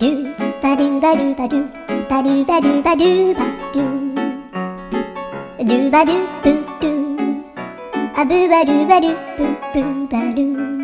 do ba do ba do ba do ba do ba do ba do ba do do ba do boo do a boo ba do ba do boo boo ba do.